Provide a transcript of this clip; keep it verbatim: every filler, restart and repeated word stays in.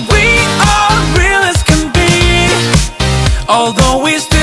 we are real as can be, although we still